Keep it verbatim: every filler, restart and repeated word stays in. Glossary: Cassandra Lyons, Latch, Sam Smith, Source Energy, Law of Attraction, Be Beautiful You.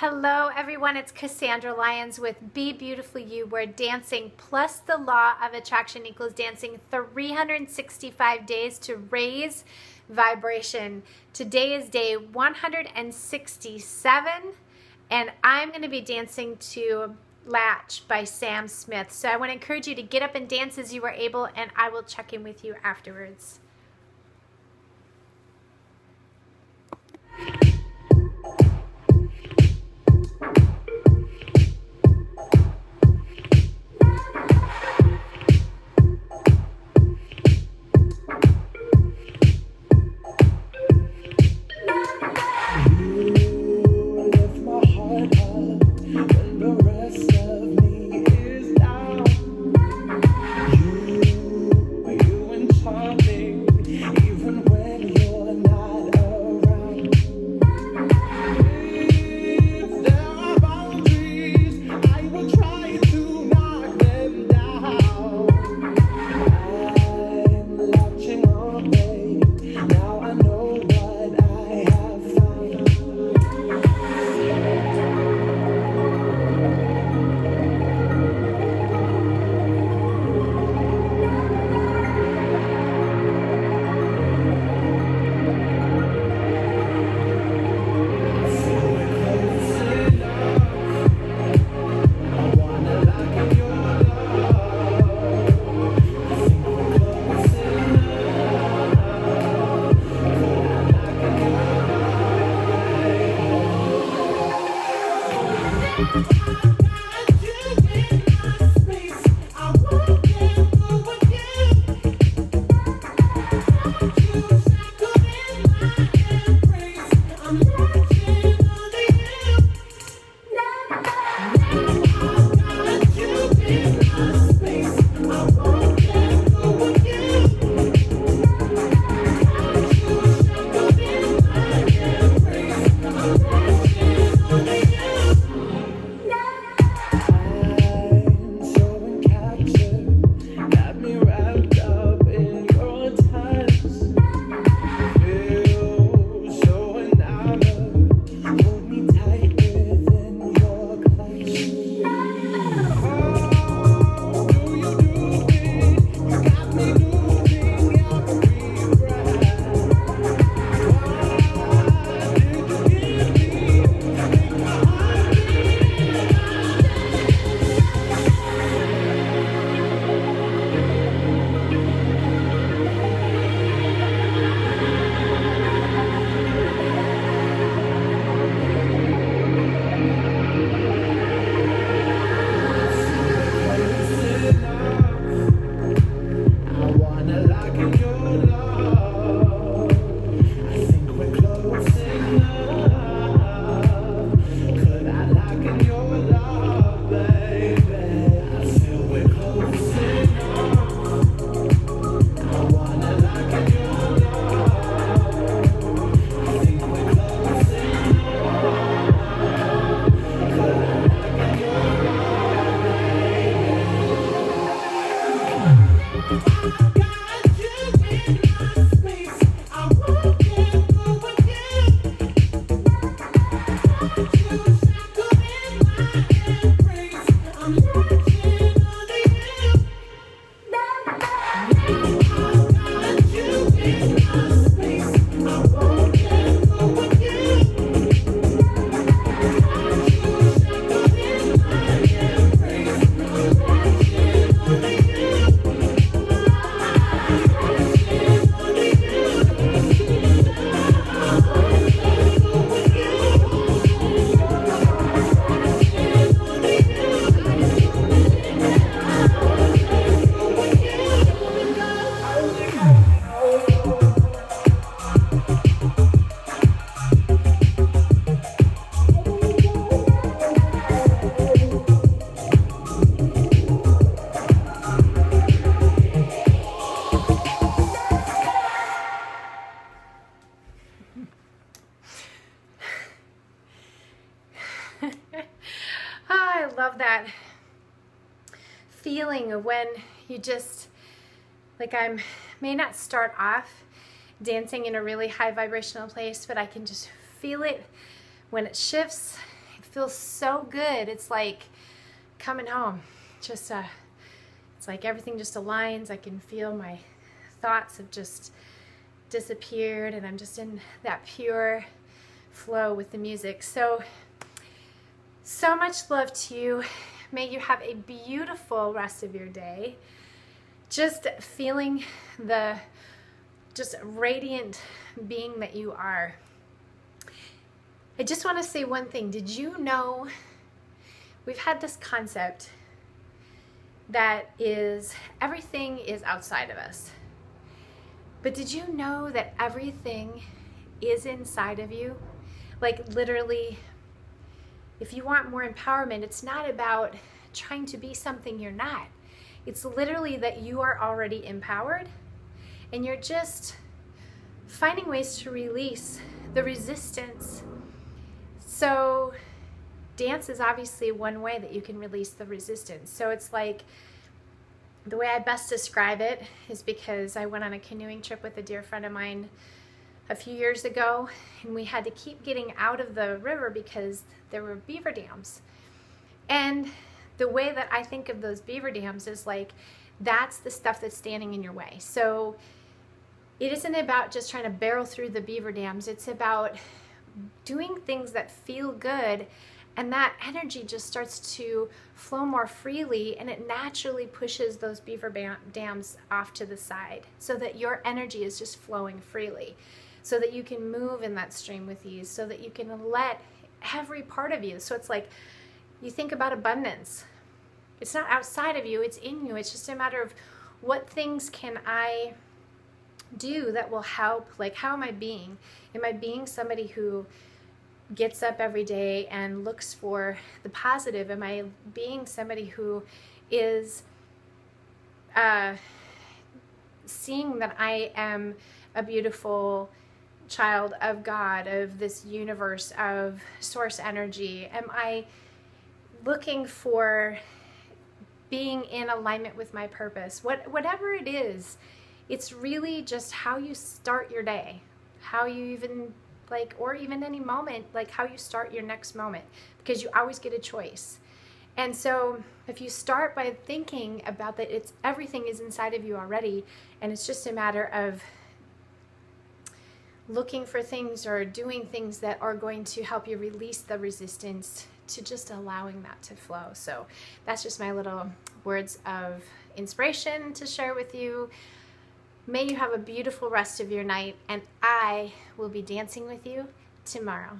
Hello everyone, it's Cassandra Lyons with Be Beautiful You, where dancing plus the law of attraction equals dancing three hundred sixty-five days to raise vibration. Today is day one hundred sixty-seven and I'm going to be dancing to Latch by Sam Smith. So I want to encourage you to get up and dance as you are able, and I will check in with you afterwards. That feeling of when you just, like, I'm may not start off dancing in a really high vibrational place, but I can just feel it when it shifts. feels so good. It's like coming home. Just uh, it's like everything just aligns. I can feel my thoughts have just disappeared, and I'm just in that pure flow with the music. So, so much love to you. May you have a beautiful rest of your day. Just feeling the just radiant being that you are. I just want to say one thing. Did you know we've had this concept that is everything is outside of us? But did you know that everything is inside of you? Like literally, if you want more empowerment, it's not about trying to be something you're not. It's literally that you are already empowered, and you're just finding ways to release the resistance. So dance is obviously one way that you can release the resistance. So it's like, the way I best describe it is because I went on a canoeing trip with a dear friend of mine a few years ago, and we had to keep getting out of the river because there were beaver dams. And the way that I think of those beaver dams is like, that's the stuff that's standing in your way. So it isn't about just trying to barrel through the beaver dams. It's about doing things that feel good, and that energy just starts to flow more freely, and it naturally pushes those beaver dams off to the side so that your energy is just flowing freely, so that you can move in that stream with ease, so that you can let every part of you. So it's like, you think about abundance. It's not outside of you, it's in you. It's just a matter of what things can I do that will help. Like, how am I being? Am I being somebody who gets up every day and looks for the positive? Am I being somebody who is uh, seeing that I am a beautiful child of God, of this universe, of source energy? Am I looking for being in alignment with my purpose? What, whatever it is, it's really just how you start your day, how you even like, or even any moment, like how you start your next moment, because you always get a choice. And so if you start by thinking about that, it's everything is inside of you already, and it's just a matter of looking for things or doing things that are going to help you release the resistance to just allowing that to flow. So that's just my little words of inspiration to share with you. May you have a beautiful rest of your night, and I will be dancing with you tomorrow.